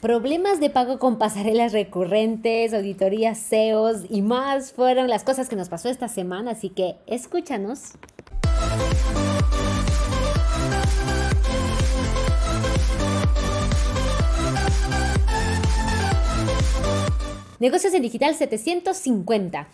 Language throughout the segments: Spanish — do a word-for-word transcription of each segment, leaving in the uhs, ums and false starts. Problemas de pago con pasarelas recurrentes, auditorías S E Os y más fueron las cosas que nos pasó esta semana, así que escúchanos. Negocios en digital setecientos cincuenta.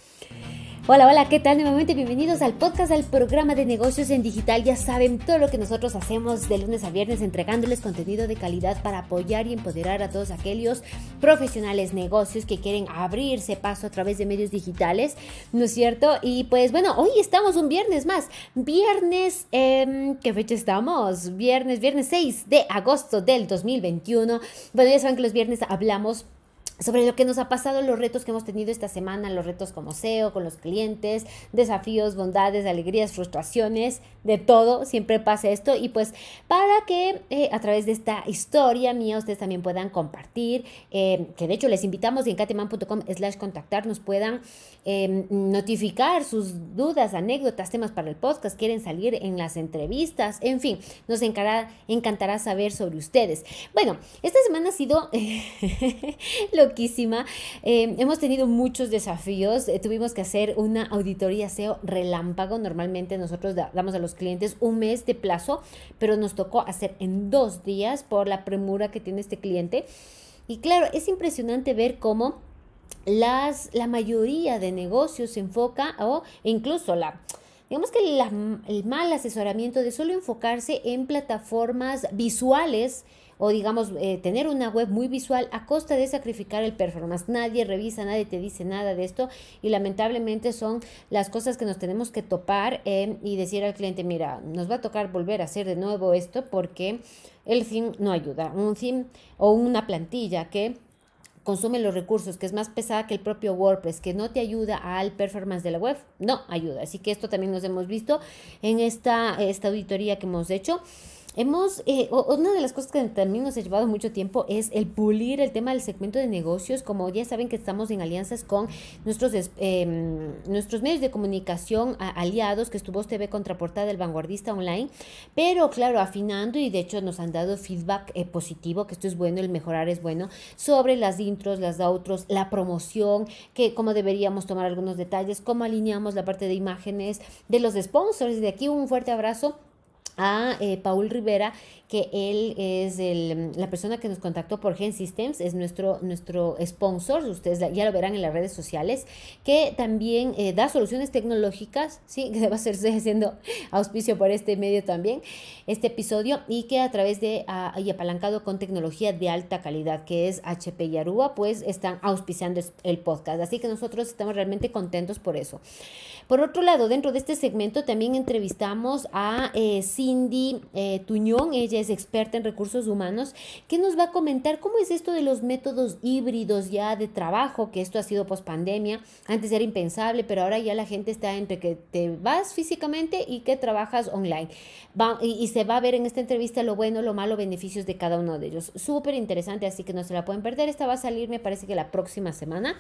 Hola, hola, ¿qué tal? Nuevamente bienvenidos al podcast, al programa de Negocios en Digital. Ya saben todo lo que nosotros hacemos de lunes a viernes, entregándoles contenido de calidad para apoyar y empoderar a todos aquellos profesionales, negocios que quieren abrirse paso a través de medios digitales, ¿no es cierto? Y pues bueno, hoy estamos un viernes más. Viernes, eh, ¿qué fecha estamos? Viernes, viernes seis de agosto del dos mil veintiuno. Bueno, ya saben que los viernes hablamos sobre lo que nos ha pasado, los retos que hemos tenido esta semana, los retos como S E O, con los clientes, desafíos, bondades, alegrías, frustraciones, de todo, siempre pasa esto. Y pues para que eh, a través de esta historia mía ustedes también puedan compartir, eh, que de hecho les invitamos y en cateman punto com slash contactar nos puedan eh, notificar sus dudas, anécdotas, temas para el podcast, quieren salir en las entrevistas, en fin, nos encará, encantará saber sobre ustedes. Bueno, esta semana ha sido lo loquísima. Eh, hemos tenido muchos desafíos. Eh, tuvimos que hacer una auditoría S E O relámpago. Normalmente nosotros da, damos a los clientes un mes de plazo, pero nos tocó hacer en dos días por la premura que tiene este cliente. Y claro, es impresionante ver cómo las, la mayoría de negocios se enfoca o incluso la... Digamos que la, el mal asesoramiento de solo enfocarse en plataformas visuales o digamos eh, tener una web muy visual a costa de sacrificar el performance. Nadie revisa, nadie te dice nada de esto y lamentablemente son las cosas que nos tenemos que topar eh, y decir al cliente, mira, nos va a tocar volver a hacer de nuevo esto porque el theme no ayuda. Un theme o una plantilla que consume los recursos, que es más pesada que el propio WordPress, que no te ayuda al performance de la web, no ayuda. Así que esto también nos hemos visto en esta, esta auditoría que hemos hecho. Hemos, eh, una de las cosas que también nos ha llevado mucho tiempo es el pulir el tema del segmento de negocios. Como ya saben que estamos en alianzas con nuestros, eh, nuestros medios de comunicación a, aliados, que es Tu Voz T V, Contraportada, El Vanguardista Online, pero claro, afinando y de hecho nos han dado feedback eh, positivo, que esto es bueno, el mejorar es bueno, sobre las intros, las outros, la promoción, que cómo deberíamos tomar algunos detalles, cómo alineamos la parte de imágenes de los sponsors. De aquí un fuerte abrazo a eh, Paul Rivera, que él es el, la persona que nos contactó por Gen Systems, es nuestro, nuestro sponsor, ustedes ya lo verán en las redes sociales, que también eh, da soluciones tecnológicas, sí, que va a ser haciendo auspicio por este medio también, este episodio, y que a través de, a, y apalancado con tecnología de alta calidad, que es H P y Aruba, pues están auspiciando el podcast, así que nosotros estamos realmente contentos por eso. Por otro lado, dentro de este segmento también entrevistamos a eh, Indi eh, Tuñón, ella es experta en recursos humanos, que nos va a comentar cómo es esto de los métodos híbridos ya de trabajo, que esto ha sido pospandemia, antes era impensable, pero ahora ya la gente está entre que te vas físicamente y que trabajas online. Va, y, y se va a ver en esta entrevista lo bueno, lo malo, beneficios de cada uno de ellos. Súper interesante, así que no se la pueden perder. Esta va a salir, me parece que la próxima semana.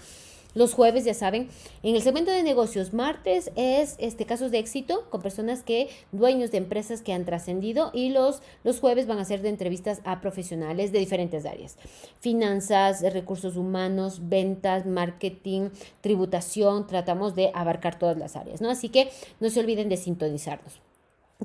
Los jueves, ya saben, en el segmento de negocios, martes es este casos de éxito con personas que, dueños de empresas que han trascendido, y los, los jueves van a ser de entrevistas a profesionales de diferentes áreas. Finanzas, recursos humanos, ventas, marketing, tributación, tratamos de abarcar todas las áreas, ¿no? Así que no se olviden de sintonizarnos.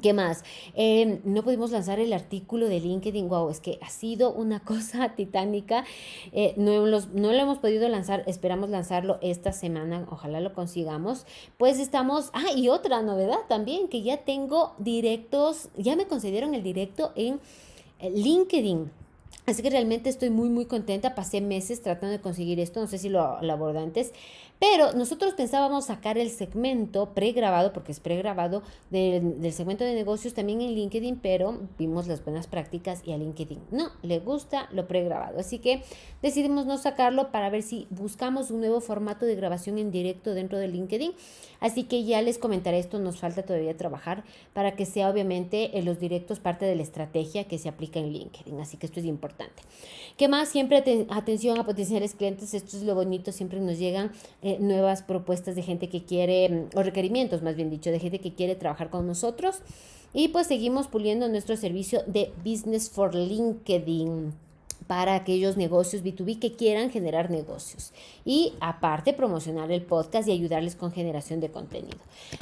¿Qué más? Eh, no pudimos lanzar el artículo de LinkedIn. Wow, es que ha sido una cosa titánica. Eh, no, los, no lo hemos podido lanzar. Esperamos lanzarlo esta semana. Ojalá lo consigamos. Pues estamos... Ah, y otra novedad también, que ya tengo directos. Ya me concedieron el directo en LinkedIn. Así que realmente estoy muy, muy contenta. Pasé meses tratando de conseguir esto. No sé si lo, lo abordé antes. Pero nosotros pensábamos sacar el segmento pregrabado, porque es pregrabado, del, del segmento de negocios también en LinkedIn. Pero vimos las buenas prácticas y a LinkedIn no le gusta lo pregrabado. Así que decidimos no sacarlo para ver si buscamos un nuevo formato de grabación en directo dentro de LinkedIn. Así que ya les comentaré esto. Nos falta todavía trabajar para que sea obviamente en los directos parte de la estrategia que se aplica en LinkedIn. Así que esto es importante. ¿Qué más? Siempre aten- atención a potenciales clientes, esto es lo bonito, siempre nos llegan eh, nuevas propuestas de gente que quiere, o requerimientos más bien dicho, de gente que quiere trabajar con nosotros, y pues seguimos puliendo nuestro servicio de Business for LinkedIn. para aquellos negocios B dos B que quieran generar negocios. Y aparte, promocionar el podcast y ayudarles con generación de contenido.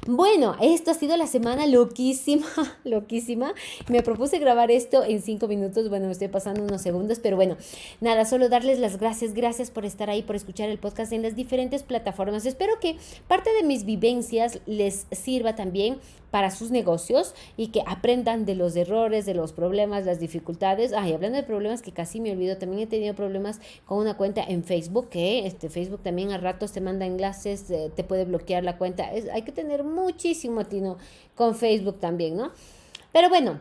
Bueno, esto ha sido la semana loquísima, loquísima. Me propuse grabar esto en cinco minutos. Bueno, me estoy pasando unos segundos, pero bueno, nada, solo darles las gracias. Gracias por estar ahí, por escuchar el podcast en las diferentes plataformas. Espero que parte de mis vivencias les sirva también para sus negocios y que aprendan de los errores, de los problemas, las dificultades. Ay, hablando de problemas, que casi me olvido, también he tenido problemas con una cuenta en Facebook, que este, Facebook también a ratos te manda enlaces, eh, te puede bloquear la cuenta. Es, hay que tener muchísimo atino con Facebook también, ¿no? Pero bueno,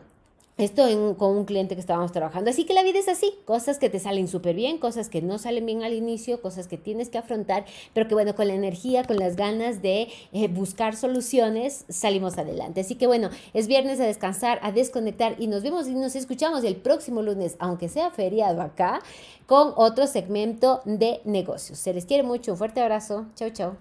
esto en, con un cliente que estábamos trabajando. Así que la vida es así, cosas que te salen súper bien, cosas que no salen bien al inicio, cosas que tienes que afrontar, pero que bueno, con la energía, con las ganas de eh, buscar soluciones, salimos adelante. Así que bueno, es viernes, a descansar, a desconectar, y nos vemos y nos escuchamos el próximo lunes, aunque sea feriado acá, con otro segmento de negocios. Se les quiere mucho, un fuerte abrazo, chao, chao.